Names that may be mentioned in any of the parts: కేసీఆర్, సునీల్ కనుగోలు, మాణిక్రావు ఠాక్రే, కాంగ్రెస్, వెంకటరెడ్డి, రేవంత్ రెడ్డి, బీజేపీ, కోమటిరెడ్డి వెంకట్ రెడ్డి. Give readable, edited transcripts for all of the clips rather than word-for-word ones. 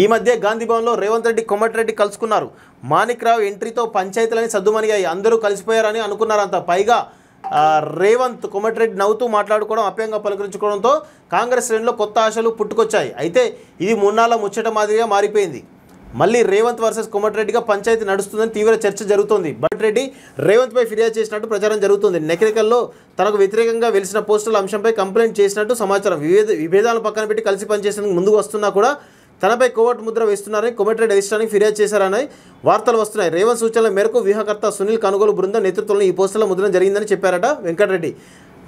ఈ మధ్య గాంధీ భవన్లో రేవంత్ రెడ్డి కోమటిరెడ్డి కలుసుకున్నారు. మాణిక్రావు ఎంట్రీతో పంచాయతీలని సద్దుమణిగాయి, అందరూ కలిసిపోయారని అనుకున్నారంట. పైగా రేవంత్ కోమటిరెడ్డి నవ్వుతూ మాట్లాడుకోవడం, అప్యంగా పలకరించుకోవడంతో కాంగ్రెస్ శ్రేణుల్లో కొత్త ఆశలు పుట్టుకొచ్చాయి. అయితే ఇది మూన్నాళ్ళ ముచ్చట మాదిరిగా మారిపోయింది. మళ్ళీ రేవంత్ వర్సెస్ కోమటిరెడ్డిగా పంచాయతీ నడుస్తుందని తీవ్ర చర్చ జరుగుతోంది. కోమటిరెడ్డి రేవంత్పై ఫిర్యాదు చేసినట్టు ప్రచారం జరుగుతుంది. నెకరికల్లో తనకు వ్యతిరేకంగా వెలిసిన పోస్టుల అంశంపై కంప్లైంట్ చేసినట్టు సమాచారం. విభేదాలను పక్కన పెట్టి కలిసి పనిచేసేందుకు ముందుకు వస్తున్నా కూడా తనపై కోవర్ట్ ముద్ర వేస్తున్నారని, కోమటిరెడ్డి అధిష్టానికి ఫిర్యాదు చేశారని వార్తలు వస్తున్నాయి. రేవంత్ సూచనల మేరకు వ్యూహకర్త సునీల్ కనుగోలు బృందం నేతృత్వంలో ఈ పోస్టుల ముద్రణ జరిగిందని చెప్పారట వెంకటరెడ్డి.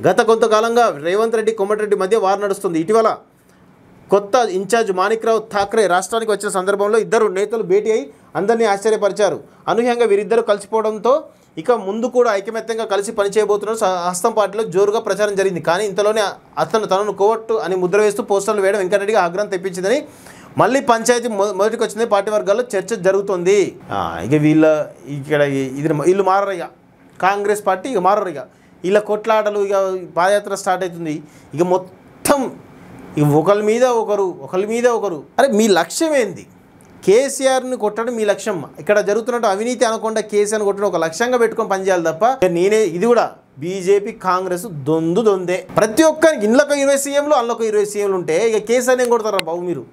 గత కొంతకాలంగా రేవంత్ రెడ్డి కోమటిరెడ్డి మధ్య వార్ నడుస్తుంది. ఇటీవల కొత్త ఇన్ఛార్జ్ మాణిక్రావు ఠాక్రే రాష్ట్రానికి వచ్చిన సందర్భంలో ఇద్దరు నేతలు భేటీ అయి అందరినీ ఆశ్చర్యపరిచారు. అనూహ్యంగా వీరిద్దరూ కలిసిపోవడంతో ఇక ముందు కూడా ఐకమత్యంగా కలిసి పనిచేయబోతున్నారు. హస్తం పార్టీలో జోరుగా ప్రచారం జరిగింది. కానీ ఇంతలోనే తనను కోవట్టు అని ముద్ర వేస్తూ పోస్టర్లు వేయడం వెంకటరెడ్డికి ఆగ్రహం తెప్పించిందని, మళ్ళీ పంచాయతీ మొదటికి వచ్చింది. పార్టీ వర్గాల్లో చర్చ జరుగుతుంది. ఇక వీళ్ళు మారరు. ఇక కాంగ్రెస్ పార్టీ ఇక మారరు. ఇక వీళ్ళ కొట్లాటలు, ఇక పాదయాత్ర స్టార్ట్ అవుతుంది. ఇక మొత్తం ఒకరి మీద ఒకరు, ఒకరి మీద ఒకరు. అరే, మీ లక్ష్యం ఏంది? కేసీఆర్ని కొట్టడం మీ లక్ష్యం. ఇక్కడ జరుగుతున్నట్టు అవినీతి అనకుండా కేసీఆర్ని కొట్టడం ఒక లక్ష్యంగా పెట్టుకొని పనిచేయాలి తప్ప నేనే. ఇది కూడా బీజేపీ కాంగ్రెస్ దొందే. ప్రతి ఒక్కరికి ఇళ్ళకు 20 సీఎంలు, అందులో 20 సీఎంలు ఉంటే ఇక కేసీఆర్ని ఏం కొడతారా బాబు మీరు?